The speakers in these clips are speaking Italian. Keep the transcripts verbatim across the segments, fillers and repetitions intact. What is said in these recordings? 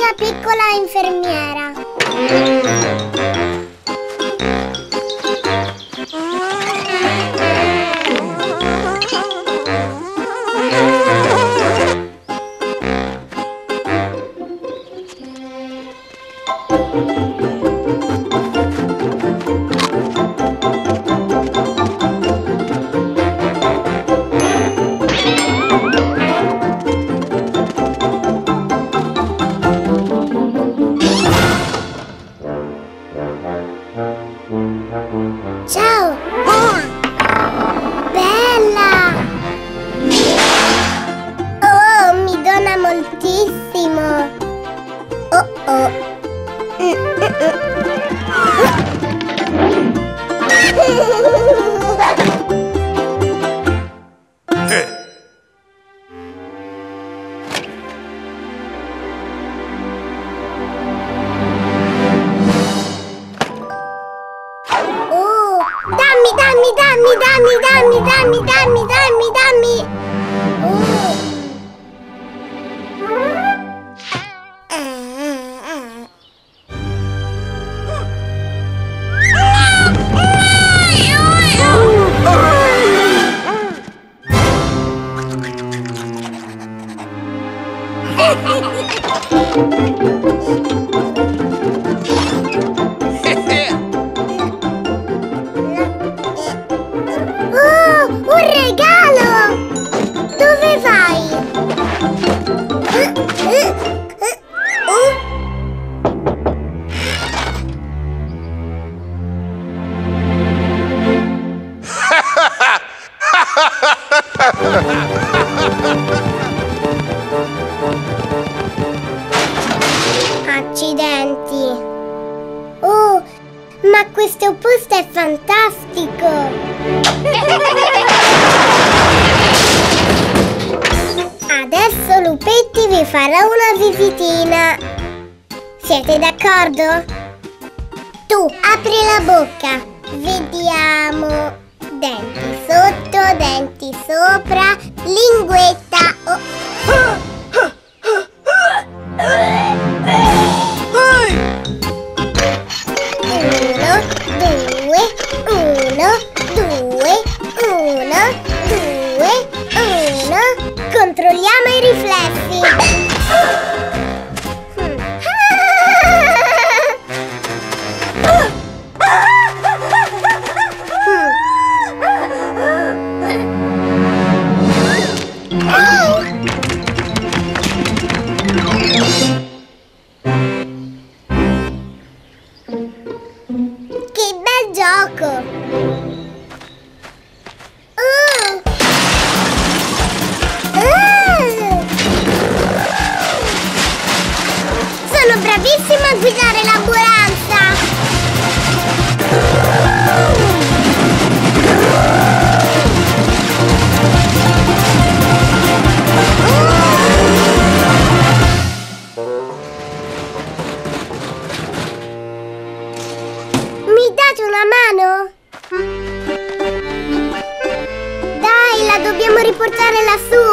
Alicia, piccola infermiera. Ciao! Oh. Bella! Oh, mi dona moltissimo! Oh oh! Mm, mm, mm. Eh. Dammi, dammi, dammi, dammi, dammi, dammi, dammi, dammi, dammi! Oh. Accidenti! Oh, ma questo posto è fantastico! Adesso Lupetti vi farà una visitina. Siete d'accordo? Tu apri la bocca. Vediamo. Denti sotto, denti sopra, linguetta. Oh. Uno, due, uno, due, uno, due, uno. Controlliamo i riflessi. Bravissima a guidare l'ambulanza! Mi date una mano? Dai, la dobbiamo riportare lassù!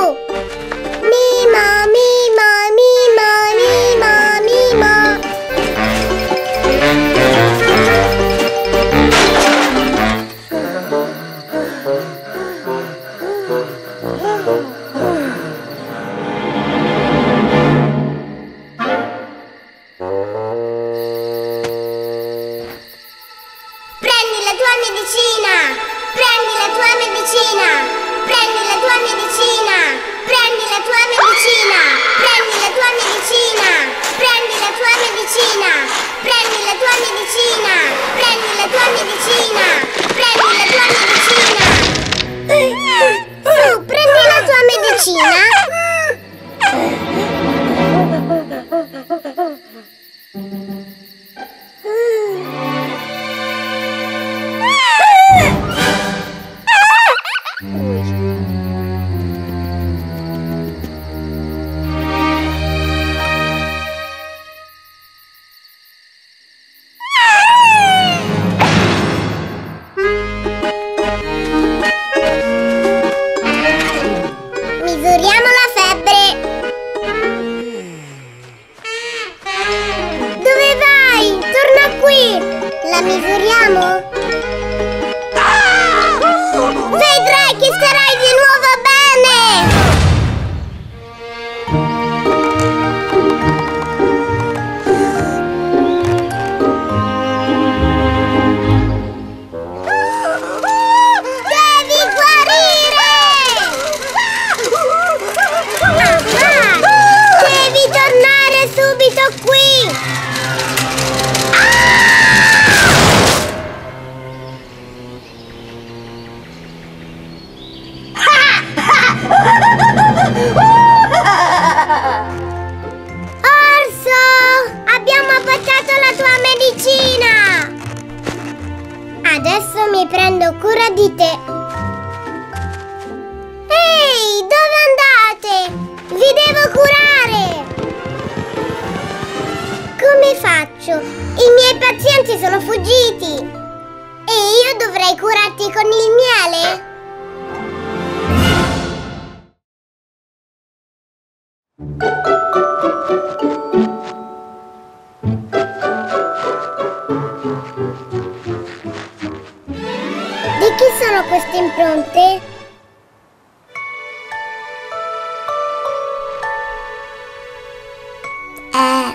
Mima, Mima, Mima, Mima! Prendi la tua medicina! Prendi la tua medicina! Tu, prendi la prendo cura di te. Ehi, dove andate? Vi devo curare! Come faccio? I miei pazienti sono fuggiti! E io dovrei curarti con il miele? Queste impronte? Eh.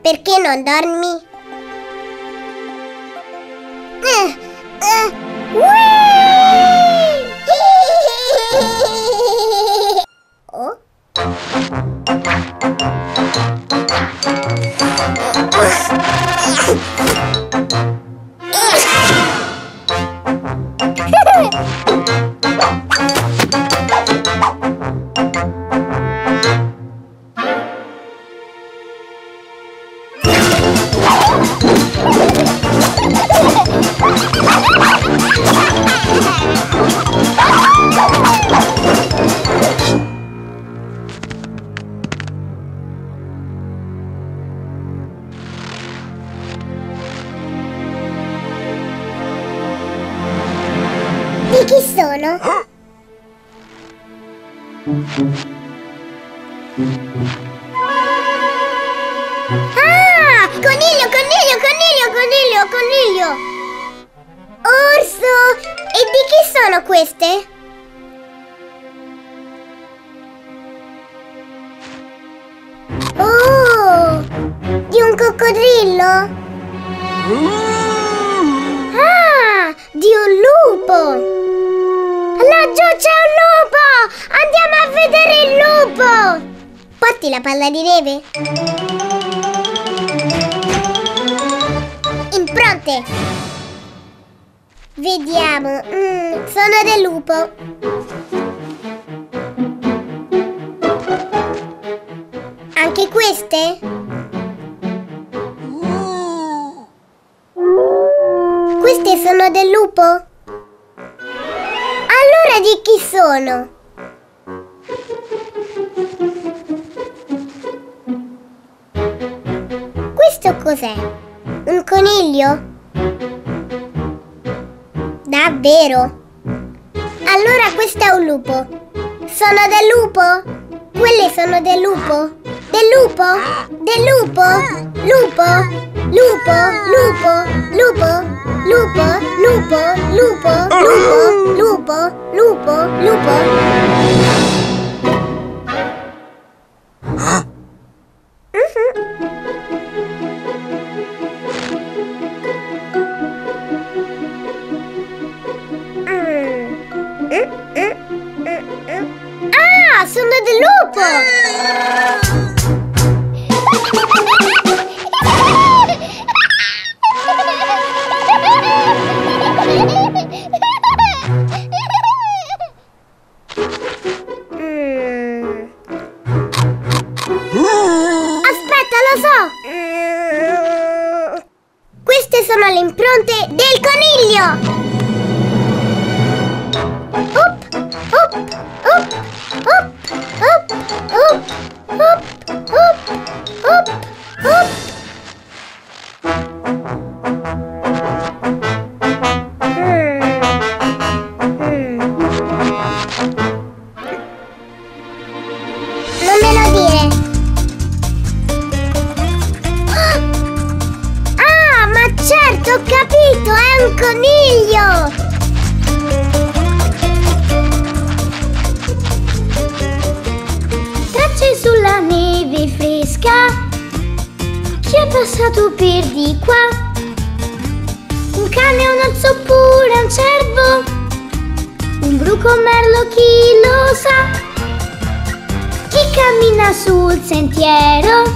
Perché non dormi? Uh, uh, oh? Di chi sono? Ah! Coniglio, coniglio, coniglio, coniglio, coniglio! Orso! E di chi sono queste? Oh! Di un coccodrillo? Ah! Di un lupo! Laggiù c'è un lupo! Andiamo a vedere il lupo! Porti la palla di neve? Impronte! Vediamo, mm, sono del lupo. Anche queste? Queste sono del lupo? Allora di chi sono? Questo cos'è? Un coniglio? Davvero? Allora questo è un lupo. Sono del lupo? Quelle sono del lupo? Del lupo? Del lupo? Lupo? Lupo? Lupo? Lupo? Lupo? Lupo? Lupo? Lupo? Lupo? Lupo? Lupo? Ah, sono del lupo! Sono le impronte del coniglio! Up, up, up, up, up, up, up, up, up, up. Non me lo dire! Certo, ho capito, è un coniglio! la neve fresca che è passato per di qua. Un cane, un orso oppure un cervo, un bruco, un merlo, chi lo sa. Chi cammina sul sentiero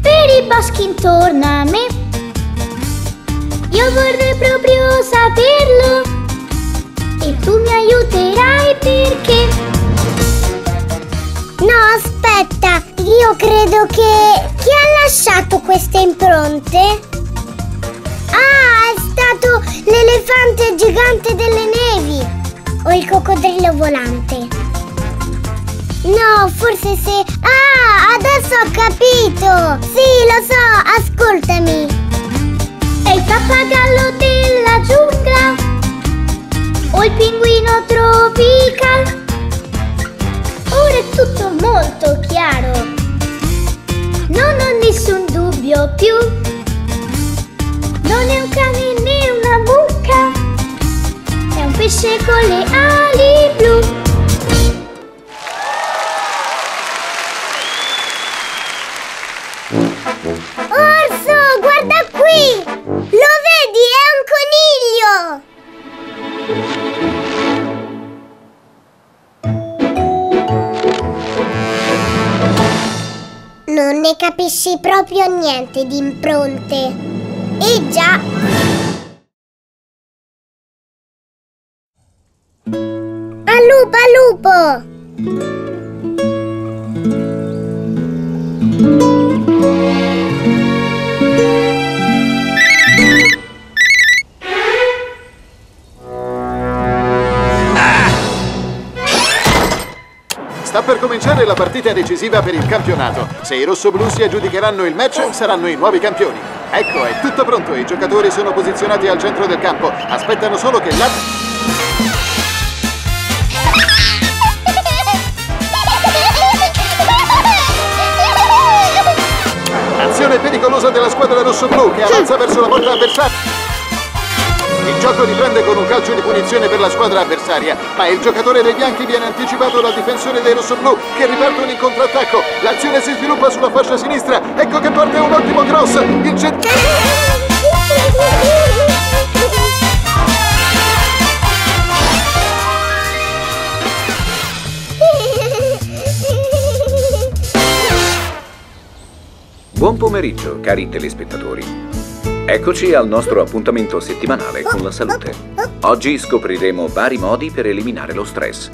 per i boschi intorno a me, io vorrei proprio saperlo e tu mi aiuterai perché... No, aspetta, io credo che... Chi ha lasciato queste impronte? Ah, è stato l'elefante gigante delle nevi o il coccodrillo volante. No, forse se... Ah, adesso ho capito! Sì, lo so, ascoltami. È il pappagallo della giungla o il pinguino tropical. Ora è tutto molto chiaro, non ho nessun dubbio più. Non è un cane né una mucca, è un pesce con le ali blu. Orso, guarda qui! Lo vedi? È un coniglio! Non ne capisci proprio niente di impronte. E già! Allupa lupo! Ah! Sta per cominciare la partita decisiva per il campionato. Se i rossoblù si aggiudicheranno il match, saranno i nuovi campioni. Ecco, è tutto pronto. I giocatori sono posizionati al centro del campo. Aspettano solo che la... Azione pericolosa della squadra rossoblù che avanza verso la porta avversaria. Il gioco riprende con un calcio di punizione per la squadra avversaria, ma il giocatore dei bianchi viene anticipato dal difensore dei rossoblù che ripartono in contrattacco. L'azione si sviluppa sulla fascia sinistra, ecco che parte un ottimo cross. Il centro... Buon pomeriggio, cari telespettatori. Eccoci al nostro appuntamento settimanale con la salute. Oggi scopriremo vari modi per eliminare lo stress.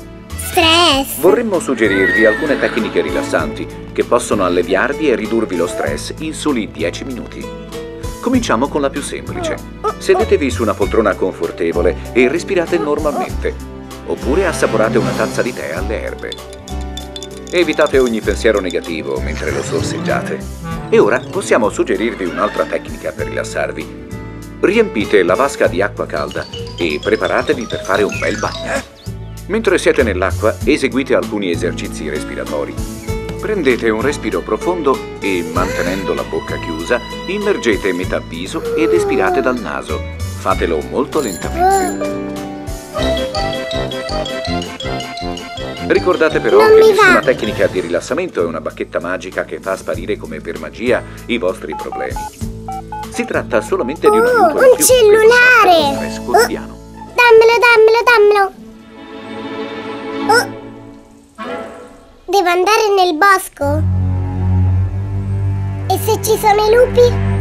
Stress! Vorremmo suggerirvi alcune tecniche rilassanti che possono alleviarvi e ridurvi lo stress in soli dieci minuti. Cominciamo con la più semplice. Sedetevi su una poltrona confortevole e respirate normalmente, oppure assaporate una tazza di tè alle erbe. Evitate ogni pensiero negativo mentre lo sorseggiate. E ora possiamo suggerirvi un'altra tecnica per rilassarvi. Riempite la vasca di acqua calda e preparatevi per fare un bel bagno. Mentre siete nell'acqua, eseguite alcuni esercizi respiratori. Prendete un respiro profondo e, mantenendo la bocca chiusa, immergete metà viso ed espirate dal naso. Fatelo molto lentamente. Ricordate però che nessuna tecnica di rilassamento è una bacchetta magica che fa sparire come per magia i vostri problemi. Si tratta solamente di un aiuto in più. Oh, un cellulare! Oh, dammelo, dammelo, dammelo! Oh, devo andare nel bosco? E se ci sono i lupi?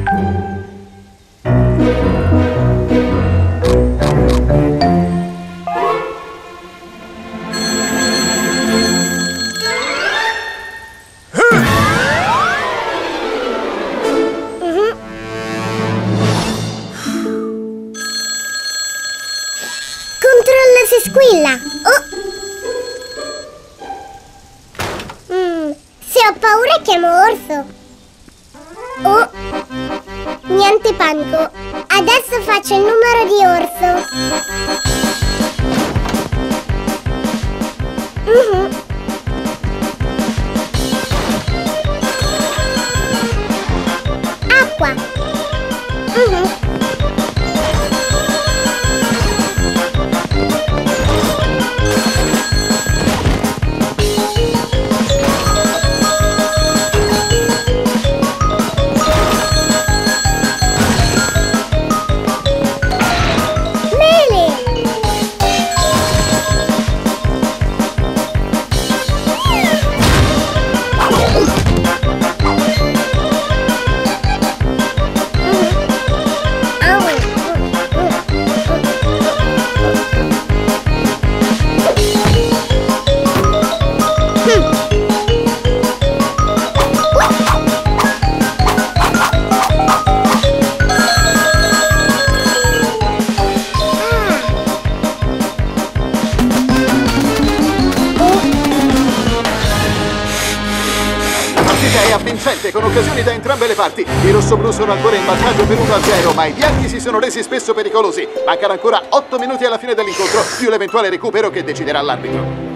Oh, niente panico. Adesso faccio il numero di orso. Uh-huh. Acqua. Uh-huh. è avvincente con occasioni da entrambe le parti. I rossoblù sono ancora in vantaggio per uno a zero, ma i bianchi si sono resi spesso pericolosi. Mancano ancora otto minuti alla fine dell'incontro, più l'eventuale recupero che deciderà l'arbitro.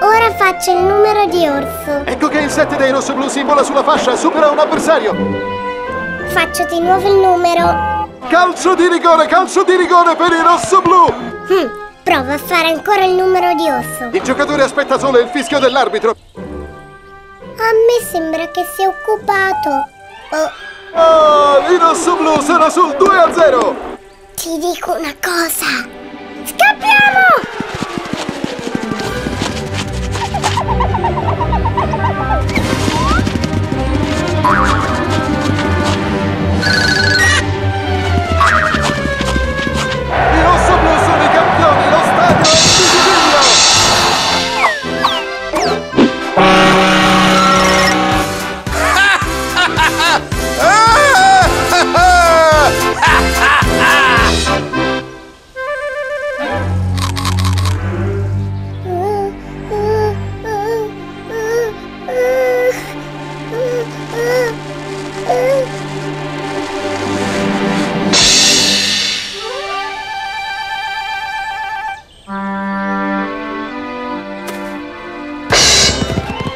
Ora faccio il numero di orso. Ecco che il sette dei rossoblù si vola sulla fascia, supera un avversario. Faccio di nuovo il numero. Calcio di rigore, calcio di rigore per i rossoblù. Hm, provo a fare ancora il numero di orso. Il giocatore aspetta solo il fischio dell'arbitro. A me sembra che sia occupato. Oh, oh i rossoblù sono sul due a zero. Ti dico una cosa. Scappiamo!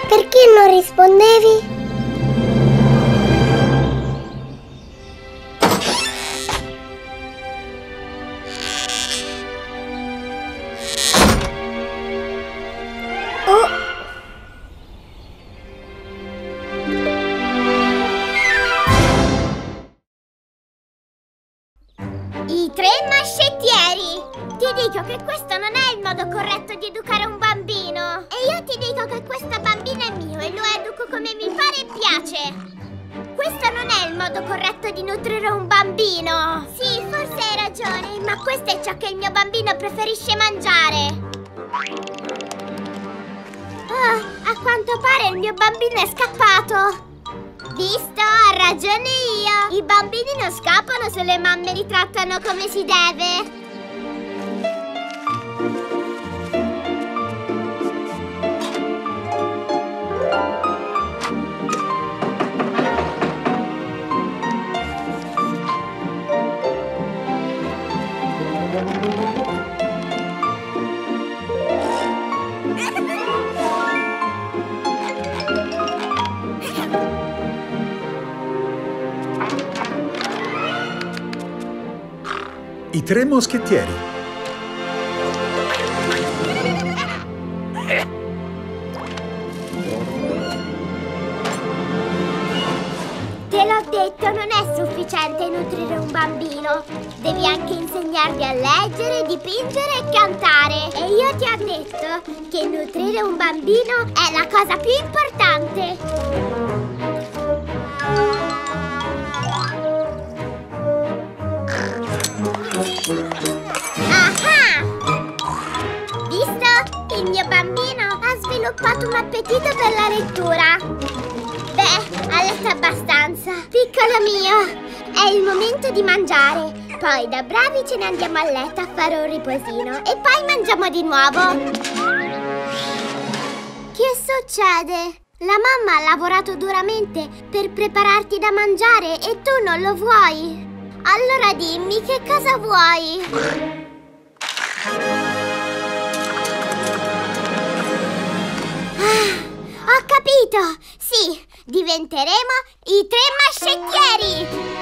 Perché non rispondevi? I tre mascettieri! Ti dico che questo non è il modo corretto di educare un bambino! E io ti dico che questa bambina è mio e lo educo come mi pare e piace! Questo non è il modo corretto di nutrire un bambino! Sì, forse hai ragione, ma questo è ciò che il mio bambino preferisce mangiare! Oh, a quanto pare il mio bambino è scappato! Visto, ho ragione io! I bambini non scappano se le mamme li trattano come si deve! I tre moschettieri. Te l'ho detto, non è sufficiente nutrire un bambino. Devi anche insegnargli a leggere, dipingere e cantare. E io ti ho detto che nutrire un bambino è la cosa più importante. Ah! Visto? Il mio bambino ha sviluppato un appetito per la lettura. Beh, ha letto abbastanza. Piccolo mio, è il momento di mangiare. Poi da bravi ce ne andiamo a letto a fare un riposino e poi mangiamo di nuovo. Che succede? La mamma ha lavorato duramente per prepararti da mangiare e tu non lo vuoi. Allora dimmi che cosa vuoi? Ah, ho capito! Sì, diventeremo i tre mascettieri!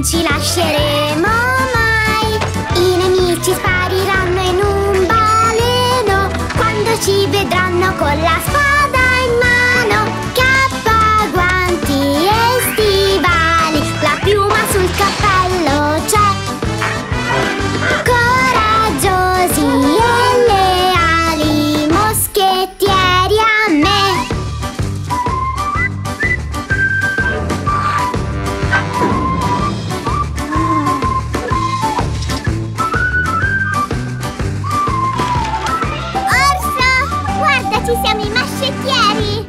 non ci lasceremo mai. I nemici spariranno in un baleno quando ci vedranno con la spada in mano. Cappa, guanti e stivali, la piuma sul cappello c'è. Coraggiosi e leali, moschettieri a me. Ci siamo i mascettieri!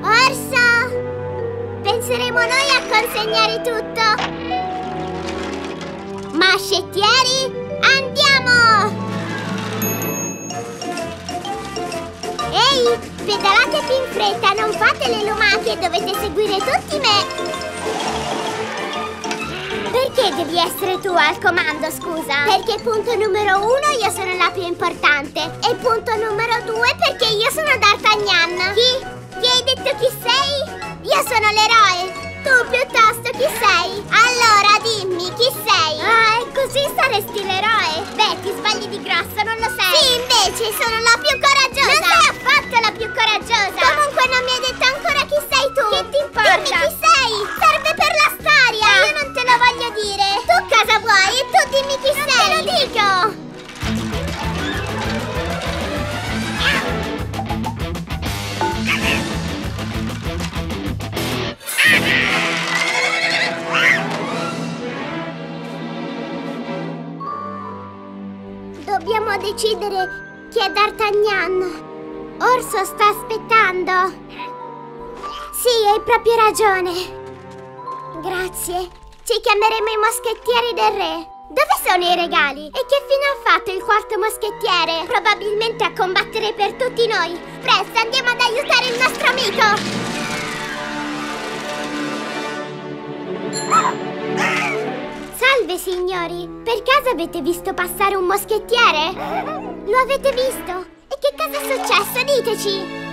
Orso! Penseremo noi a consegnare tutto! Mascettieri, andiamo! Ehi! Pedalate più in fretta, non fate le lumache, dovete seguire tutti me! Perché devi essere tu al comando, scusa? Perché punto numero uno io sono la più importante. E punto numero due perché io sono D'Artagnan. Chi? Chi hai detto chi sei? Io sono l'eroe. Tu piuttosto chi sei? Allora dimmi chi sei. Ah, e così saresti l'eroe? Beh, ti sbagli di grosso, non lo sei. Sì, invece sono la più coraggiosa. Non sei affatto la più coraggiosa. Comunque non mi hai detto ancora chi sei tu. Che ti importa? Dimmi chi sei. Serve per la storia. Ah. Io non te lo voglio dire. Tu cosa vuoi e tu dimmi chi non sei. Te lo dico. Dobbiamo decidere chi è D'Artagnan. Orso sta aspettando. Sì, hai proprio ragione. Grazie. Ci chiameremo i moschettieri del re. Dove sono i regali? E che fine ha fatto il quarto moschettiere? Probabilmente a combattere per tutti noi. Presto, andiamo ad aiutare il nostro amico. Salve signori, per caso avete visto passare un moschettiere? Lo avete visto? E che cosa è successo? Diteci!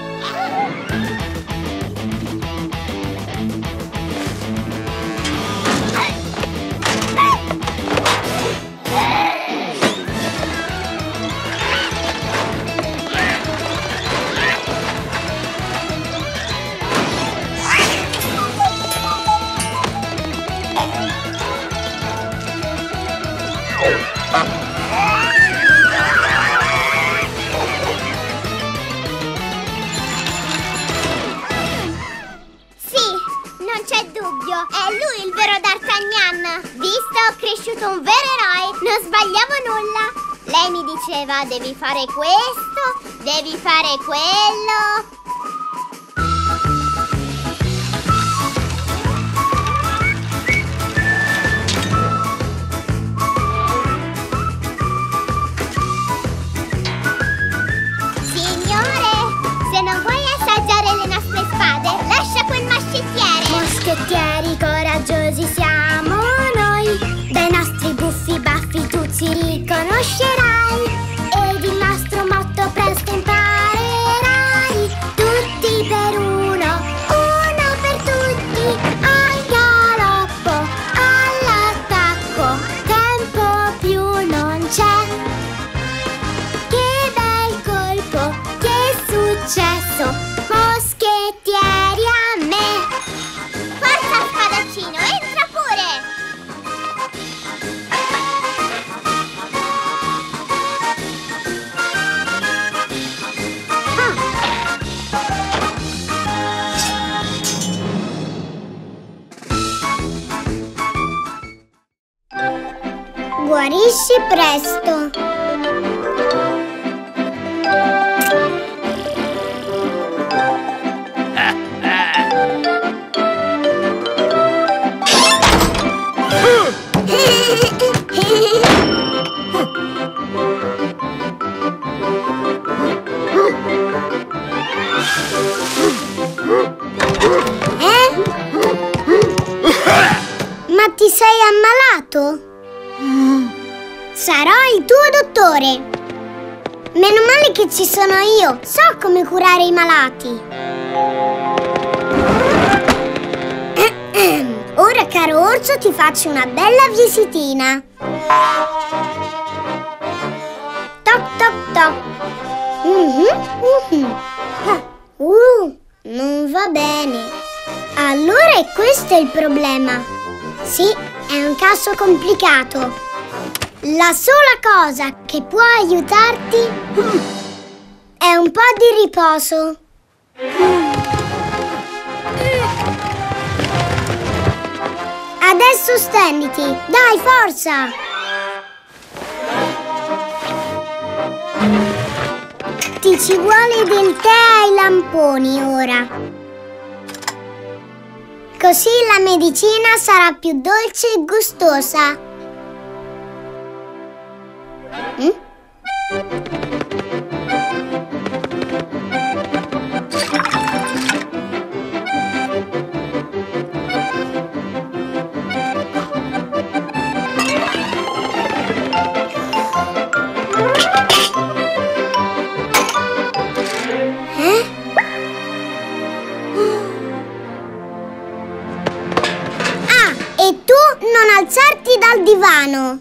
È lui il vero D'Artagnan. Visto, cresciuto un vero eroe. Non sbagliamo nulla. Lei mi diceva, devi fare questo, devi fare quello. Moschettieri coraggiosi siamo noi, dai nostri buffi baffi tu ci riconoscerai, ed il nostro motto presto imparerai. Tutti per uno, uno per tutti, al galoppo, all'attacco, tempo più non c'è. Che bel colpo, che successo, moschettieri a me. Entra pure! Ah. Guarisci presto! Ti sei ammalato? Sarò il tuo dottore. Meno male che ci sono io! So come curare i malati! Ora, caro orso, ti faccio una bella visitina! Toc toc toc! Mm-hmm, mm-hmm. Ah, uh, non va bene! Allora è questo il problema! Sì, è un caso complicato! La sola cosa che può aiutarti è un po' di riposo. Adesso stenditi, dai, forza! Ti ci vuole del tè ai lamponi ora. Così la medicina sarà più dolce e gustosa. Mm? Eh? Ah, e tu non alzarti dal divano.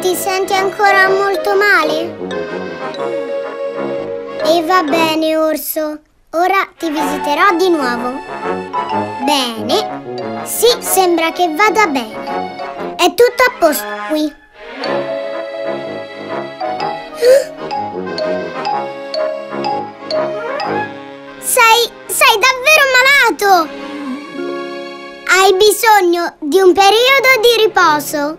Ti senti ancora molto male? E va bene, orso. Ora ti visiterò di nuovo. Bene. Sì, sembra che vada bene. È tutto a posto qui. Sei... sei davvero malato! Hai bisogno di un periodo di riposo.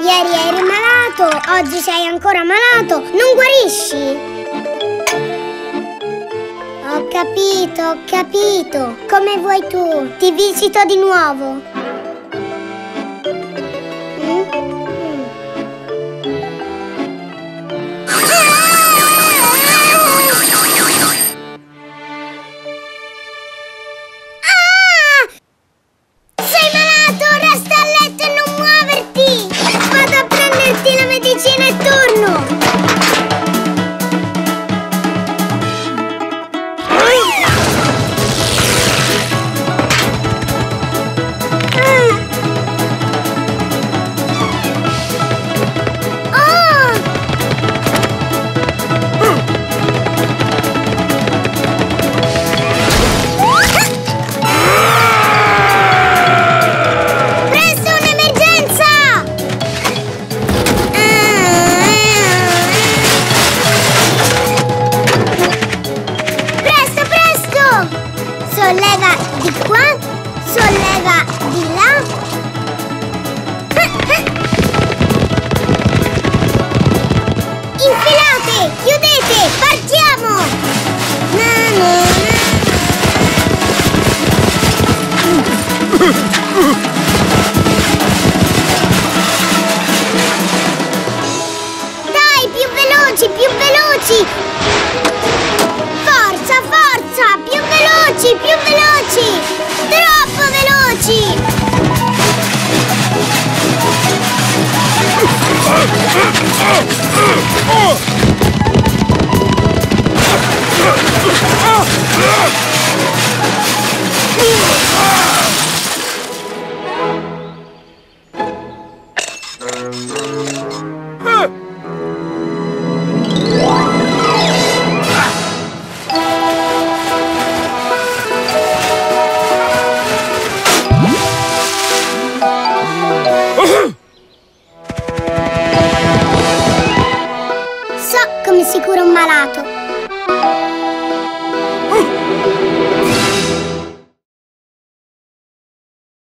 Ieri eri malato, oggi sei ancora malato, non guarisci! Ho capito, ho capito, come vuoi tu, ti visito di nuovo. Mm? Solleva di qua, solleva di là. Infilate, chiudete, partiamo! Na, na, na. Dai, più veloci, più veloci! Più veloci! Troppo veloci! Oh, oh, oh, oh, oh. So come si cura un malato.